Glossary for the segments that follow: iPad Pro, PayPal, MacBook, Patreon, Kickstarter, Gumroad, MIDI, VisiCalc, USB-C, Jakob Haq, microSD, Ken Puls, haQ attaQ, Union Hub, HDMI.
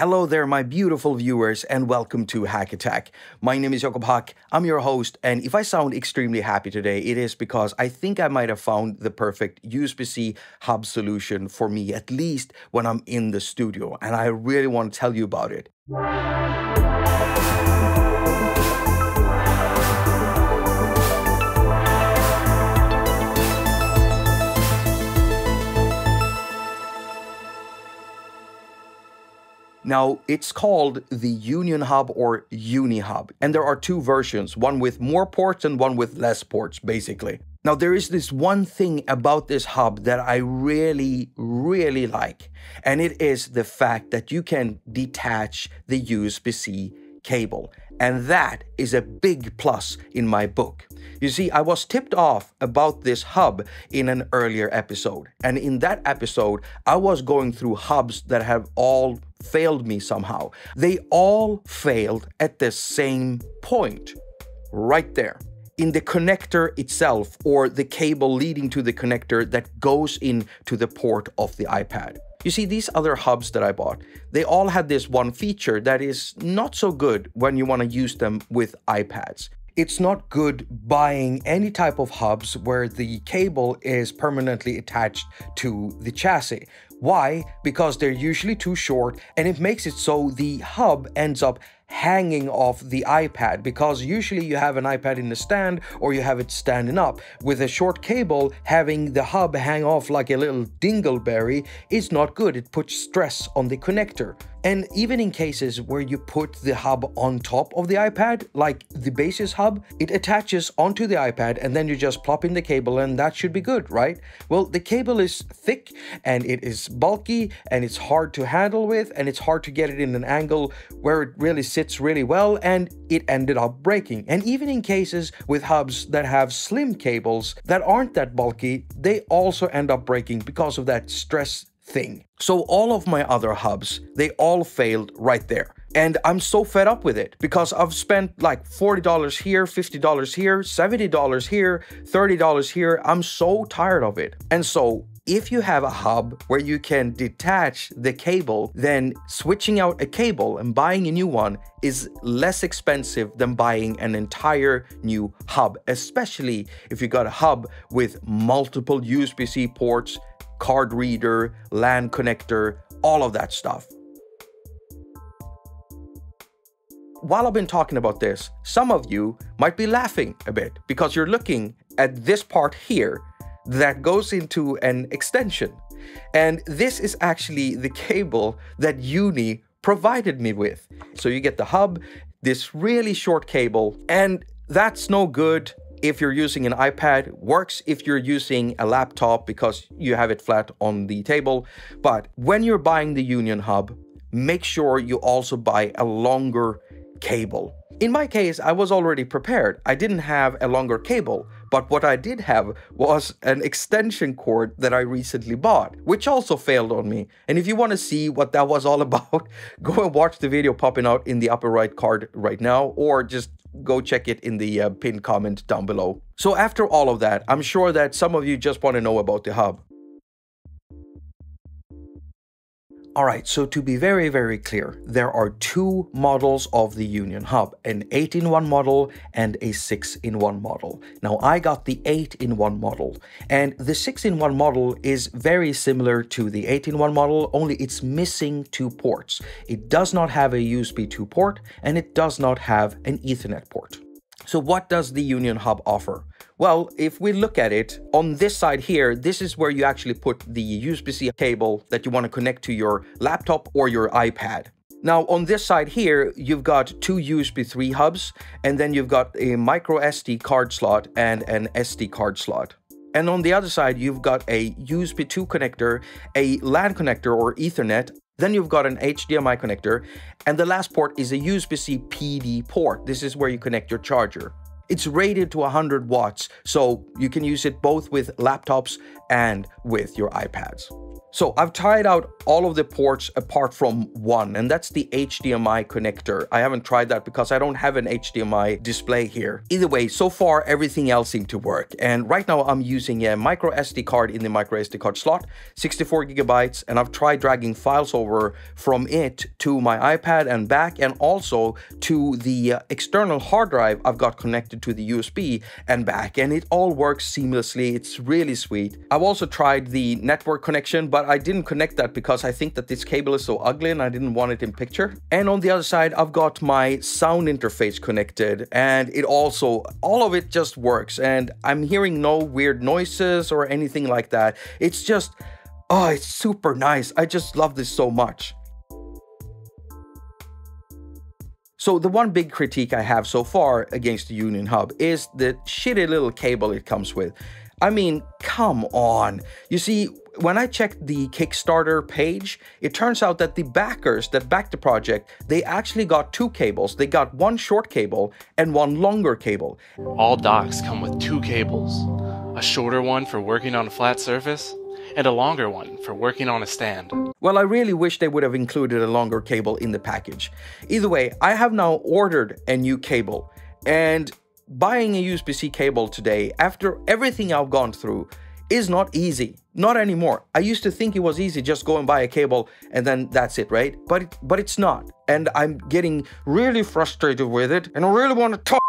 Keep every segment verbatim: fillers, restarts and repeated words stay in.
Hello there, my beautiful viewers, and welcome to haQ attaQ. My name is Jakob Haq, I'm your host, and if I sound extremely happy today, it is because I think I might have found the perfect U S B C hub solution for me, at least when I'm in the studio, and I really want to tell you about it. Now, it's called the Union Hub or Uni Hub, and there are two versions, one with more ports and one with less ports, basically. Now, there is this one thing about this hub that I really, really like, and it is the fact that you can detach the U S B C cable. And that is a big plus in my book. You see, I was tipped off about this hub in an earlier episode. And in that episode, I was going through hubs that have all failed me somehow. They all failed at the same point, right there. In the connector itself, or the cable leading to the connector that goes into the port of the iPad. You see, these other hubs that I bought, they all had this one feature that is not so good when you want to use them with iPads. It's not good buying any type of hubs where the cable is permanently attached to the chassis. Why? Because they're usually too short, and it makes it so the hub ends up hanging off the iPad, because usually you have an iPad in the stand or you have it standing up. With a short cable, having the hub hang off like a little dingleberry is not good. It puts stress on the connector. And even in cases where you put the hub on top of the iPad, like the basis hub, it attaches onto the iPad and then you just plop in the cable and that should be good, right? Well, the cable is thick and it is bulky and it's hard to handle with, and it's hard to get it in an angle where it really sits It's really well, and it ended up breaking. And even in cases with hubs that have slim cables that aren't that bulky, they also end up breaking because of that stress thing. So all of my other hubs, they all failed right there. And I'm so fed up with it, because I've spent like forty dollars here, fifty dollars here, seventy dollars here, thirty dollars here. I'm so tired of it. And so if you have a hub where you can detach the cable, then switching out a cable and buying a new one is less expensive than buying an entire new hub, especially if you got a hub with multiple U S B C ports, card reader, LAN connector, all of that stuff. While I've been talking about this, some of you might be laughing a bit because you're looking at this part here that goes into an extension. And this is actually the cable that Uni provided me with. So you get the hub, this really short cable, and that's no good if you're using an iPad. Works if you're using a laptop because you have it flat on the table. But when you're buying the Union Hub, make sure you also buy a longer cable. In my case, I was already prepared. I didn't have a longer cable, but what I did have was an extension cord that I recently bought, which also failed on me. And if you want to see what that was all about, go and watch the video popping out in the upper right card right now, or just go check it in the uh, pinned comment down below. So after all of that, I'm sure that some of you just want to know about the hub. All right, so to be very, very clear, there are two models of the Union Hub, an eight in one model and a six in one model. Now, I got the eight in one model, and the six in one model is very similar to the eight in one model, only it's missing two ports. It does not have a U S B two port, and it does not have an Ethernet port. So what does the Union Hub offer? Well, if we look at it, on this side here, this is where you actually put the U S B C cable that you want to connect to your laptop or your iPad. Now, on this side here, you've got two U S B three hubs, and then you've got a micro S D card slot and an S D card slot. And on the other side, you've got a U S B two connector, a LAN connector or Ethernet, then you've got an H D M I connector, and the last port is a U S B C P D port. This is where you connect your charger. It's rated to one hundred watts, so you can use it both with laptops and with your iPads. So I've tried out all of the ports apart from one, and that's the H D M I connector. I haven't tried that because I don't have an H D M I display here. Either way, so far everything else seemed to work. And right now I'm using a micro S D card in the micro S D card slot, sixty-four gigabytes, and I've tried dragging files over from it to my iPad and back, and also to the external hard drive I've got connected to the U S B and back, and it all works seamlessly. It's really sweet. I've also tried the network connection, but I didn't connect that because I think that this cable is so ugly and I didn't want it in picture. And on the other side, I've got my sound interface connected, and it also, all of it just works. And I'm hearing no weird noises or anything like that. It's just, oh, it's super nice. I just love this so much. So the one big critique I have so far against the Union Hub is the shitty little cable it comes with. I mean, come on. You see, when I checked the Kickstarter page, it turns out that the backers that backed the project, they actually got two cables. They got one short cable and one longer cable. All docks come with two cables, a shorter one for working on a flat surface and a longer one for working on a stand. Well, I really wish they would have included a longer cable in the package. Either way, I have now ordered a new cable, and buying a U S B C cable today, after everything I've gone through, is not easy. Not anymore. I used to think it was easy, just go and buy a cable and then that's it, right? But it, but it's not. And I'm getting really frustrated with it, and I really want to talk.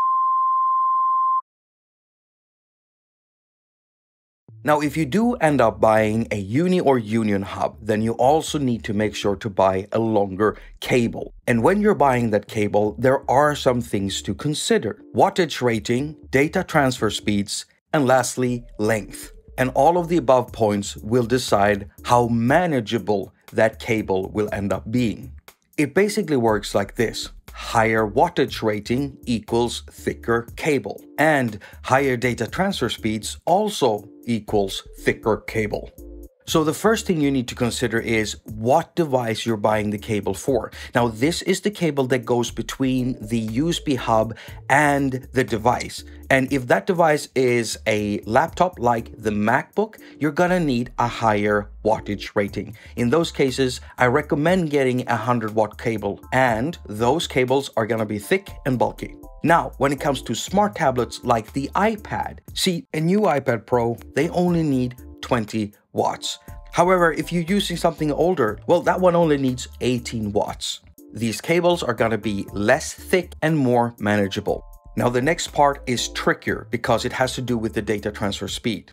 Now, if you do end up buying a Uni or Union Hub, then you also need to make sure to buy a longer cable. And when you're buying that cable, there are some things to consider. Wattage rating, data transfer speeds, and lastly, length. And all of the above points will decide how manageable that cable will end up being. It basically works like this. Higher wattage rating equals thicker cable, and higher data transfer speeds also equals thicker cable. So the first thing you need to consider is what device you're buying the cable for. Now, this is the cable that goes between the U S B hub and the device. And if that device is a laptop like the MacBook, you're gonna need a higher wattage rating. In those cases, I recommend getting a one hundred watt cable, and those cables are gonna be thick and bulky. Now, when it comes to smart tablets like the iPad, see, a new iPad Pro, they only need twenty watts. However, if you're using something older, well, that one only needs eighteen watts. These cables are gonna be less thick and more manageable. Now, the next part is trickier because it has to do with the data transfer speed.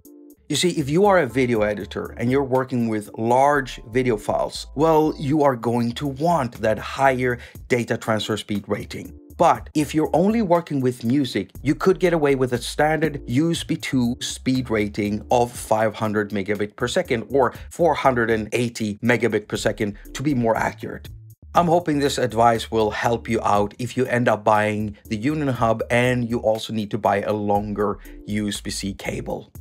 You see, if you are a video editor and you're working with large video files, well, you are going to want that higher data transfer speed rating. But if you're only working with music, you could get away with a standard U S B two speed rating of five hundred megabit per second or four hundred eighty megabit per second to be more accurate. I'm hoping this advice will help you out if you end up buying the Union Hub and you also need to buy a longer U S B C cable.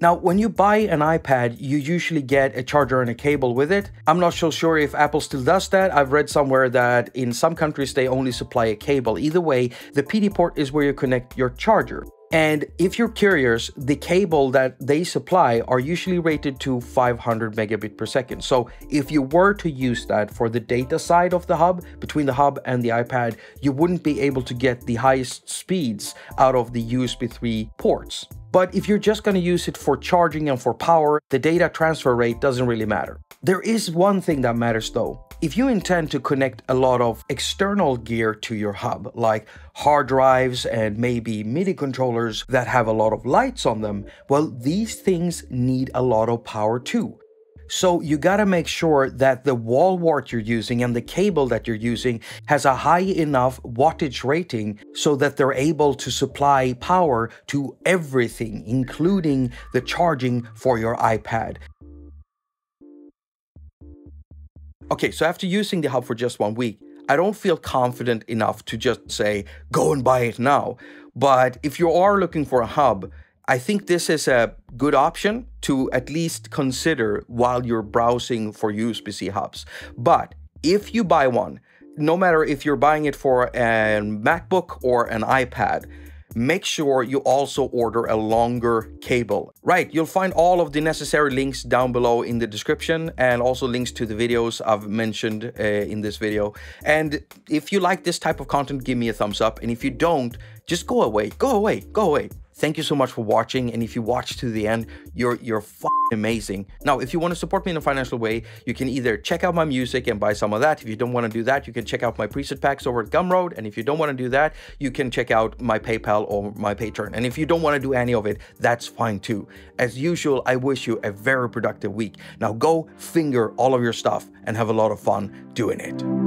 Now, when you buy an iPad, you usually get a charger and a cable with it. I'm not so sure if Apple still does that. I've read somewhere that in some countries, they only supply a cable. Either way, the P D port is where you connect your charger. And if you're curious, the cable that they supply are usually rated to five hundred megabit per second. So if you were to use that for the data side of the hub, between the hub and the iPad, you wouldn't be able to get the highest speeds out of the U S B three ports. But if you're just going to use it for charging and for power, the data transfer rate doesn't really matter. There is one thing that matters though. If you intend to connect a lot of external gear to your hub, like hard drives and maybe MIDI controllers that have a lot of lights on them, well, these things need a lot of power too. So you gotta make sure that the wall wart you're using and the cable that you're using has a high enough wattage rating so that they're able to supply power to everything, including the charging for your iPad. Okay, so after using the hub for just one week, I don't feel confident enough to just say, go and buy it now. But if you are looking for a hub, I think this is a good option to at least consider while you're browsing for U S B C hubs. But if you buy one, no matter if you're buying it for a MacBook or an iPad, make sure you also order a longer cable. Right, you'll find all of the necessary links down below in the description, and also links to the videos I've mentioned uh, in this video. And if you like this type of content, give me a thumbs up. And if you don't, just go away, go away, go away. Thank you so much for watching, and if you watch to the end, you're you're f***ing amazing. Now, if you want to support me in a financial way, you can either check out my music and buy some of that. If you don't want to do that, you can check out my preset packs over at Gumroad, and if you don't want to do that, you can check out my PayPal or my Patreon. And if you don't want to do any of it, that's fine too. As usual, I wish you a very productive week. Now go finger all of your stuff and have a lot of fun doing it.